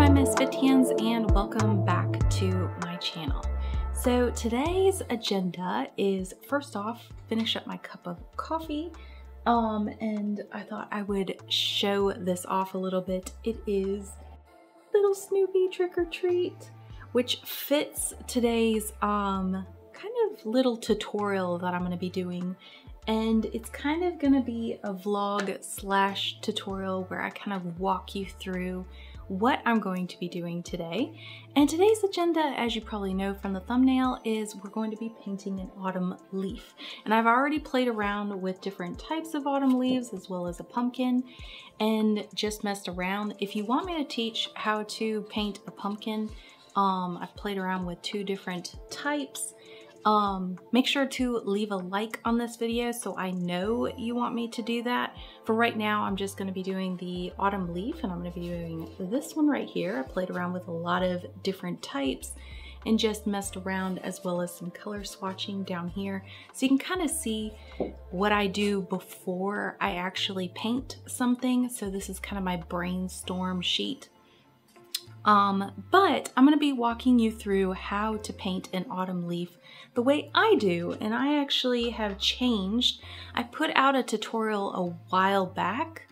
my Misfitians, and welcome back to my channel. So today's agenda is, first off, finish up my cup of coffee, and I thought I would show this off a little bit. It is little Snoopy trick or treat, which fits today's kind of little tutorial that I'm going to be doing, and it's kind of going to be a vlog slash tutorial where I kind of walk you through what I'm going to be doing today. And today's agenda, as you probably know from the thumbnail, is we're going to be painting an autumn leaf. And I've already played around with different types of autumn leaves as well as a pumpkin and just messed around. If you want me to teach how to paint a pumpkin, I've played around with two different types. Make sure to leave a like on this video so I know you want me to do that. For right now, I'm just going to be doing the autumn leaf, and I'm going to be doing this one right here. I played around with a lot of different types and just messed around, as well as some color swatching down here, so you can kind of see what I do before I actually paint something. So this is kind of my brainstorm sheet. But I'm going to be walking you through how to paint an autumn leaf the way I do, and I actually have changed. I put out a tutorial a while back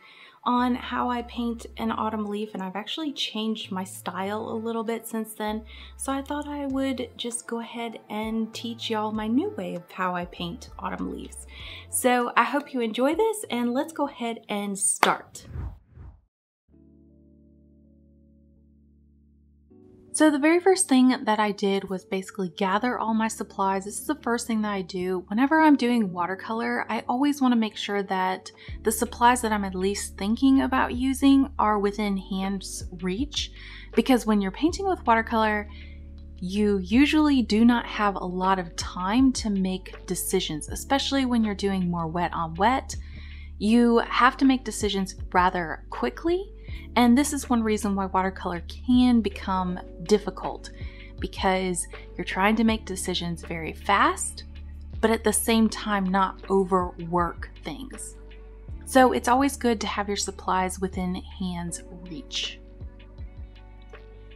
on how I paint an autumn leaf, and I've actually changed my style a little bit since then, so I thought I would just go ahead and teach y'all my new way of how I paint autumn leaves. So I hope you enjoy this, and let's go ahead and start. So the very first thing that I did was basically gather all my supplies. This is the first thing that I do. Whenever I'm doing watercolor, I always want to make sure that the supplies that I'm at least thinking about using are within hand's reach, because when you're painting with watercolor, you usually do not have a lot of time to make decisions, especially when you're doing more wet on wet. You have to make decisions rather quickly. And this is one reason why watercolor can become difficult, because you're trying to make decisions very fast, but at the same time not overwork things. So it's always good to have your supplies within hand's reach.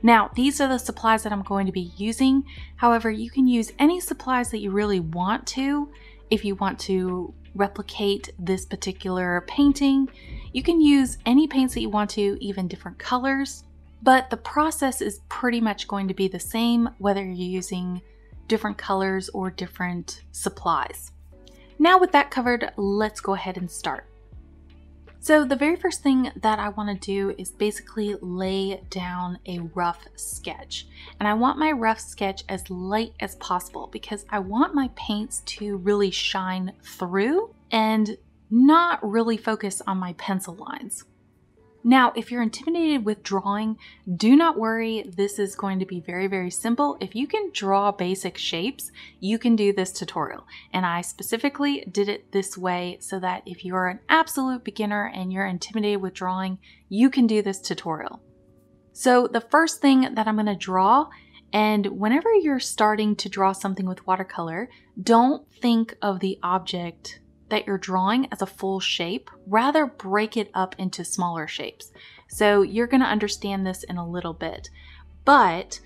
Now, these are the supplies that I'm going to be using. However, you can use any supplies that you really want to. If you want to replicate this particular painting, you can use any paints that you want to, even different colors, but the process is pretty much going to be the same whether you're using different colors or different supplies. Now with that covered, let's go ahead and start. So the very first thing that I want to do is basically lay down a rough sketch. And I want my rough sketch as light as possible because I want my paints to really shine through and not really focus on my pencil lines. Now, if you're intimidated with drawing, do not worry. This is going to be very, very simple. If you can draw basic shapes, you can do this tutorial. And I specifically did it this way so that if you're an absolute beginner and you're intimidated with drawing, you can do this tutorial. So the first thing that I'm going to draw, and whenever you're starting to draw something with watercolor, don't think of the object that you're drawing as a full shape, rather break it up into smaller shapes. So you're going to understand this in a little bit, but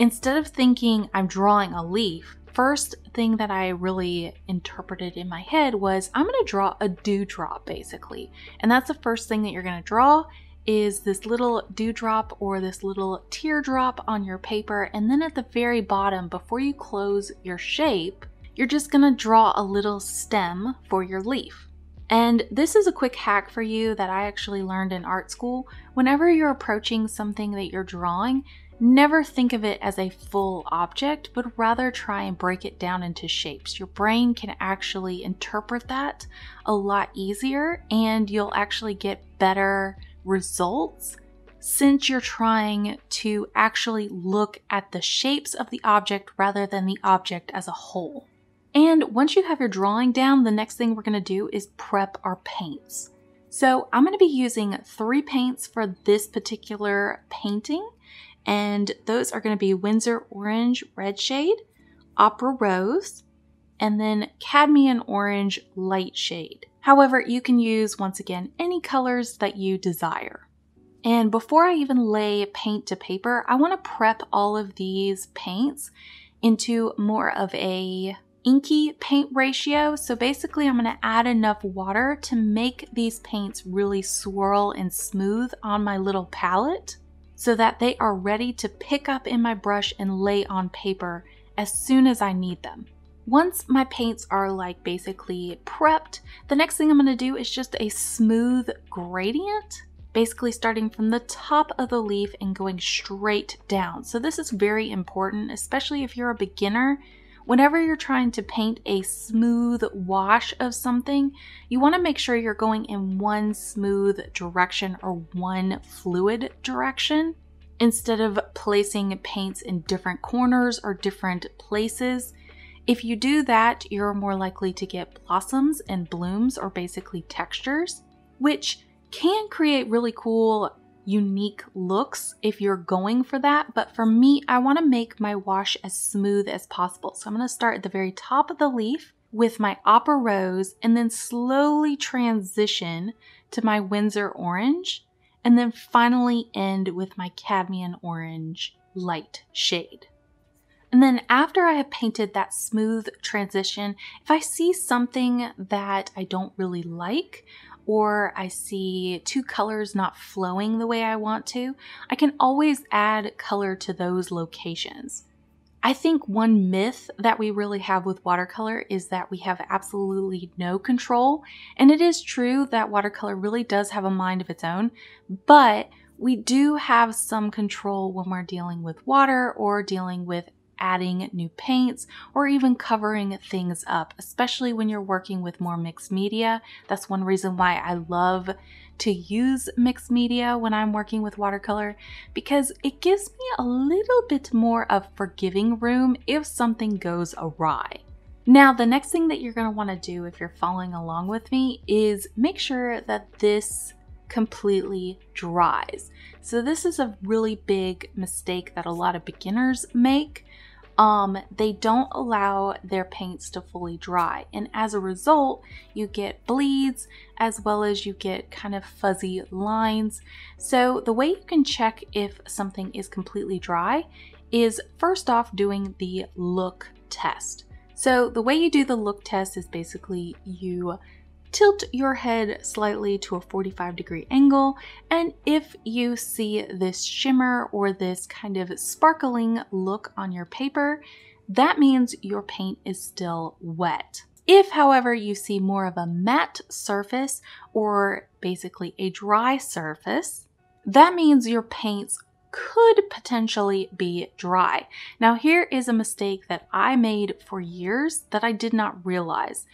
instead of thinking I'm drawing a leaf, first thing that I really interpreted in my head was I'm going to draw a dewdrop basically. And that's the first thing that you're going to draw is this little dewdrop or this little teardrop on your paper. And then at the very bottom, before you close your shape, you're just going to draw a little stem for your leaf. And this is a quick hack for you that I actually learned in art school. Whenever you're approaching something that you're drawing, never think of it as a full object, but rather try and break it down into shapes. Your brain can actually interpret that a lot easier, and you'll actually get better results since you're trying to actually look at the shapes of the object rather than the object as a whole. And once you have your drawing down, the next thing we're going to do is prep our paints. So I'm going to be using 3 paints for this particular painting, and those are going to be Winsor Orange Red Shade, Opera Rose, and then Cadmium Orange Light Shade. However, you can use, once again, any colors that you desire. And before I even lay paint to paper, I want to prep all of these paints into more of a inky paint ratio. So basically I'm going to add enough water to make these paints really swirl and smooth on my little palette so that they are ready to pick up in my brush and lay on paper as soon as I need them. Once my paints are like basically prepped, the next thing I'm going to do is just a smooth gradient, basically starting from the top of the leaf and going straight down. So this is very important, especially if you're a beginner. Whenever you're trying to paint a smooth wash of something, you want to make sure you're going in one smooth direction or one fluid direction instead of placing paints in different corners or different places. If you do that, you're more likely to get blossoms and blooms, or basically textures, which can create really cool, unique looks if you're going for that. But for me, I want to make my wash as smooth as possible. So I'm going to start at the very top of the leaf with my opera rose and then slowly transition to my Winsor orange and then finally end with my cadmium orange light shade. And then after I have painted that smooth transition, if I see something that I don't really like, or I see two colors not flowing the way I want to, I can always add color to those locations. I think one myth that we really have with watercolor is that we have absolutely no control. And it is true that watercolor really does have a mind of its own, but we do have some control when we're dealing with water or dealing with adding new paints or even covering things up, especially when you're working with more mixed media. That's one reason why I love to use mixed media when I'm working with watercolor, because it gives me a little bit more of forgiving room if something goes awry. Now, the next thing that you're going to want to do if you're following along with me is make sure that this completely dries. So this is a really big mistake that a lot of beginners make. They don't allow their paints to fully dry, and as a result you get bleeds as well as you get kind of fuzzy lines. So the way you can check if something is completely dry is first off doing the look test. So the way you do the look test is basically you tilt your head slightly to a 45-degree angle, and if you see this shimmer or this kind of sparkling look on your paper, that means your paint is still wet. If, however, you see more of a matte surface or basically a dry surface, that means your paints could potentially be dry. Now, here is a mistake that I made for years that I did not realize.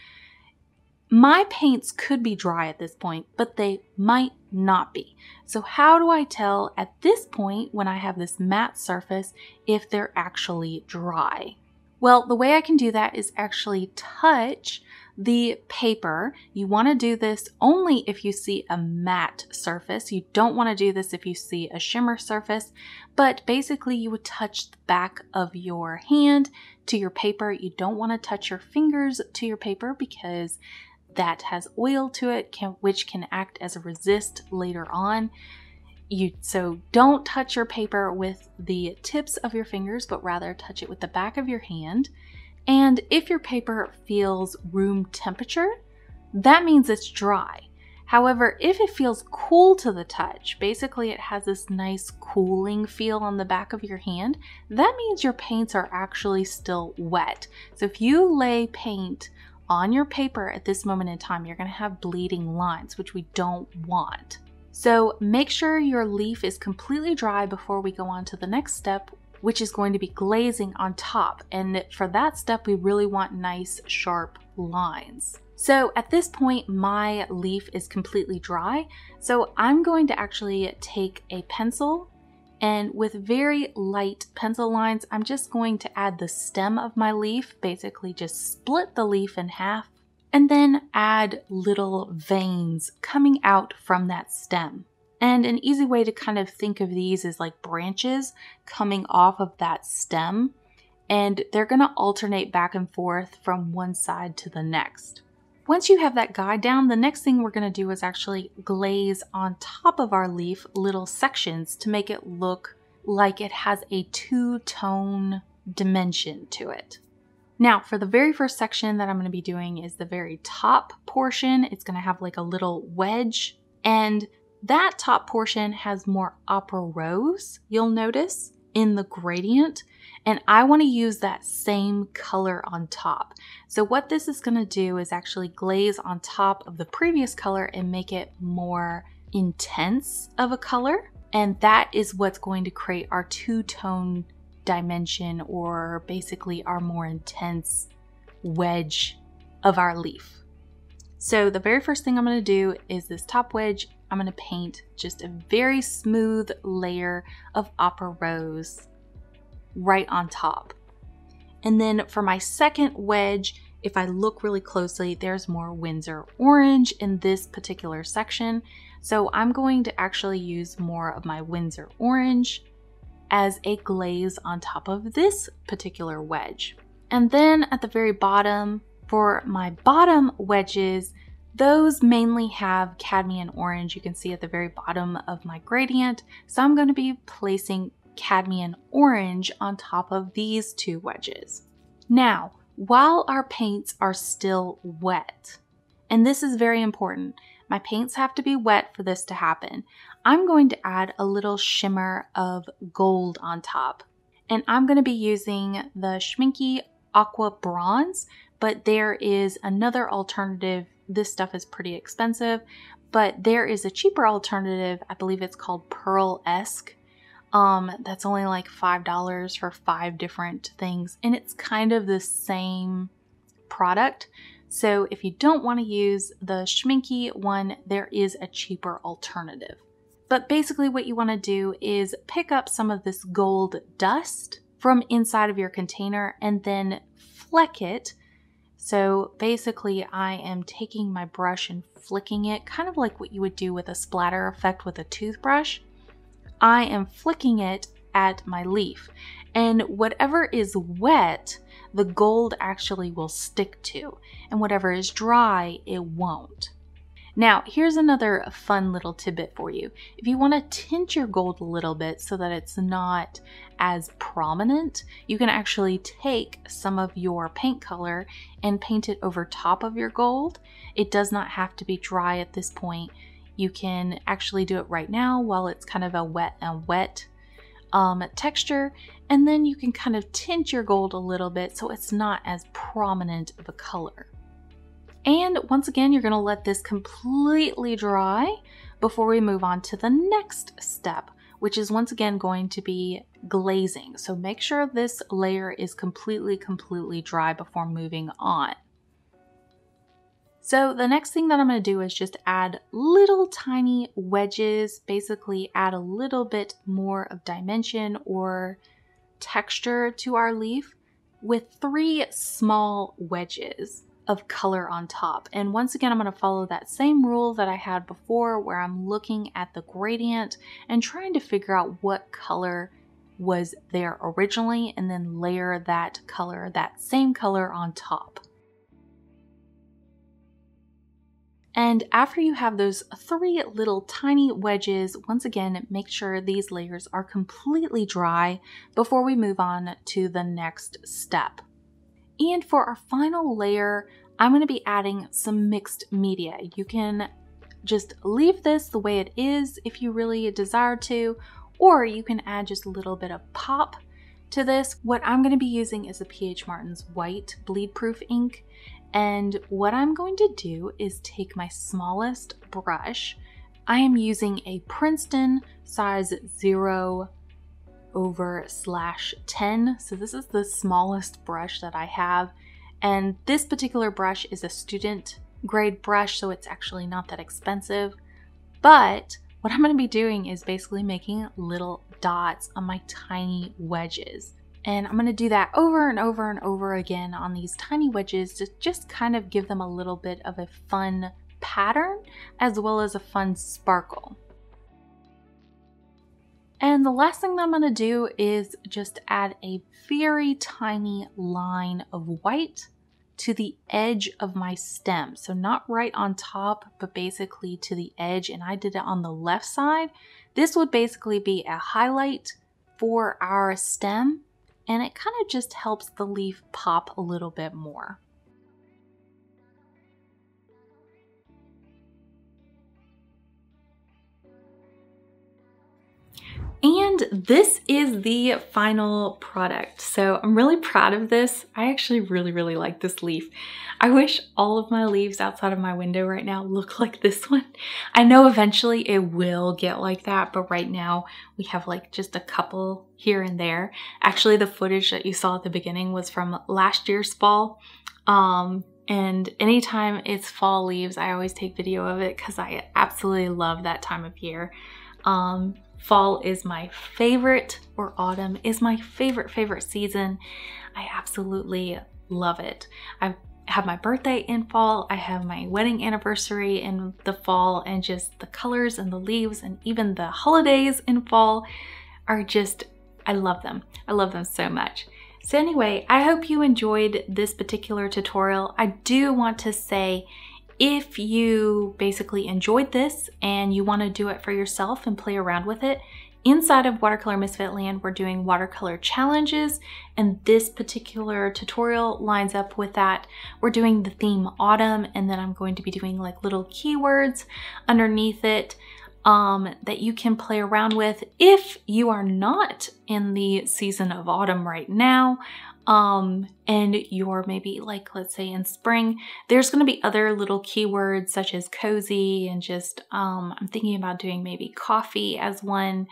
My paints could be dry at this point, but they might not be. So how do I tell at this point when I have this matte surface if they're actually dry? Well, the way I can do that is actually touch the paper. You want to do this only if you see a matte surface. You don't want to do this if you see a shimmer surface, but basically you would touch the back of your hand to your paper. You don't want to touch your fingers to your paper because that has oil to it, which can act as a resist later on. So don't touch your paper with the tips of your fingers, but rather touch it with the back of your hand. And if your paper feels room temperature, that means it's dry. However, if it feels cool to the touch, basically it has this nice cooling feel on the back of your hand, that means your paints are actually still wet. So if you lay paint on your paper at this moment in time, you're going to have bleeding lines, which we don't want. So make sure your leaf is completely dry before we go on to the next step, which is going to be glazing on top. And for that step, we really want nice sharp lines. So at this point, my leaf is completely dry. So I'm going to actually take a pencil, and with very light pencil lines, I'm just going to add the stem of my leaf, basically just split the leaf in half, and then add little veins coming out from that stem. And an easy way to kind of think of these is like branches coming off of that stem, and they're going to alternate back and forth from one side to the next. Once you have that guide down, the next thing we're going to do is actually glaze on top of our leaf little sections to make it look like it has a two-tone dimension to it. Now, for the very first section that I'm going to be doing is the very top portion. It's going to have like a little wedge, and that top portion has more opera rose, you'll notice, in the gradient, and I want to use that same color on top. So what this is going to do is actually glaze on top of the previous color and make it more intense of a color, and that is what's going to create our two-tone dimension, or basically our more intense wedge of our leaf. So the very first thing I'm going to do is this top wedge. I'm going to paint just a very smooth layer of opera rose right on top. And then for my second wedge, if I look really closely, there's more Winsor orange in this particular section. So I'm going to actually use more of my Winsor orange as a glaze on top of this particular wedge. And then at the very bottom, for my bottom wedges, those mainly have cadmium orange. You can see at the very bottom of my gradient. So I'm going to be placing cadmium orange on top of these two wedges. Now, while our paints are still wet, and this is very important, my paints have to be wet for this to happen. I'm going to add a little shimmer of gold on top, and I'm going to be using the Schmincke Aqua Bronze, but there is another alternative. This stuff is pretty expensive, but there is a cheaper alternative. I believe it's called Pearl-esque. That's only like $5 for 5 different things, and it's kind of the same product. So if you don't want to use the Schmincke one, there is a cheaper alternative. But basically what you want to do is pick up some of this gold dust from inside of your container and then fleck it. So basically I am taking my brush and flicking it, kind of like what you would do with a splatter effect with a toothbrush. I am flicking it at my leaf, and whatever is wet, the gold actually will stick to, and whatever is dry, it won't. Now, here's another fun little tidbit for you. If you want to tint your gold a little bit so that it's not as prominent, you can actually take some of your paint color and paint it over top of your gold. It does not have to be dry at this point. You can actually do it right now while it's kind of a wet and wet texture, and then you can kind of tint your gold a little bit so it's not as prominent of a color. And once again, you're going to let this completely dry before we move on to the next step, which is once again going to be glazing. So make sure this layer is completely dry before moving on. So the next thing that I'm going to do is just add little tiny wedges, basically add a little bit more of dimension or texture to our leaf with 3 small wedges of color on top. And once again, I'm going to follow that same rule that I had before, where I'm looking at the gradient and trying to figure out what color was there originally, and then layer that color, that same color, on top. And after you have those 3 little tiny wedges, once again, make sure these layers are completely dry before we move on to the next step. And for our final layer, I'm going to be adding some mixed media. You can just leave this the way it is if you really desire to, or you can add just a little bit of pop to this. What I'm going to be using is the PH Martin's white bleed-proof ink. And what I'm going to do is take my smallest brush. I am using a Princeton size 0/10. So this is the smallest brush that I have, and this particular brush is a student grade brush, so it's actually not that expensive. But what I'm going to be doing is basically making little dots on my tiny wedges, and I'm going to do that over and over and over again on these tiny wedges to just kind of give them a little bit of a fun pattern as well as a fun sparkle. And the last thing that I'm going to do is just add a very tiny line of white to the edge of my stem. So not right on top, but basically to the edge. And I did it on the left side. This would basically be a highlight for our stem. And it kind of just helps the leaf pop a little bit more. And this is the final product. So I'm really proud of this. I actually really like this leaf. I wish all of my leaves outside of my window right now look like this one. I know eventually it will get like that, but right now we have like just a couple here and there. Actually, the footage that you saw at the beginning was from last year's fall. And anytime it's fall leaves, I always take video of it because I absolutely love that time of year. Fall is my favorite, or autumn is my favorite season. I absolutely love it. I have my birthday in fall. I have my wedding anniversary in the fall, and just the colors and the leaves and even the holidays in fall are just, I love them. I love them so much. So anyway, I hope you enjoyed this particular tutorial. I do want to say, if you basically enjoyed this and you want to do it for yourself and play around with it, inside of Watercolor Misfit Land, we're doing watercolor challenges, and this particular tutorial lines up with that. We're doing the theme autumn, and then I'm going to be doing like little keywords underneath it that you can play around with. If you are not in the season of autumn right now, and you're maybe like, let's say in spring, there's going to be other little keywords such as cozy and just, I'm thinking about doing maybe coffee as one,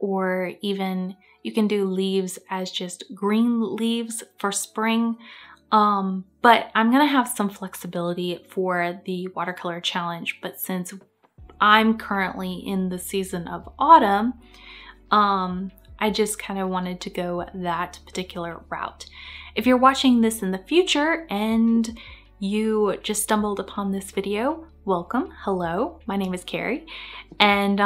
or even you can do leaves as just green leaves for spring. But I'm going to have some flexibility for the watercolor challenge, but since I'm currently in the season of autumn, I just kind of wanted to go that particular route. If you're watching this in the future and you just stumbled upon this video, welcome, hello, my name is Carrie. And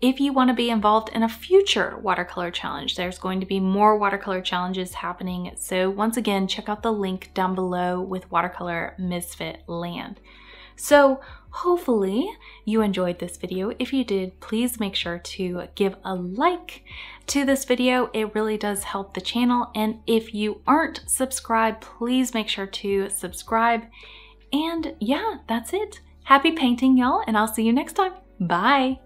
if you want to be involved in a future watercolor challenge, there's going to be more watercolor challenges happening. So once again, check out the link down below with Watercolor Misfit Land. So hopefully you enjoyed this video. If you did, please make sure to give a like to this video. It really does help the channel. And if you aren't subscribed, please make sure to subscribe. And yeah, that's it. Happy painting, y'all, and I'll see you next time. Bye.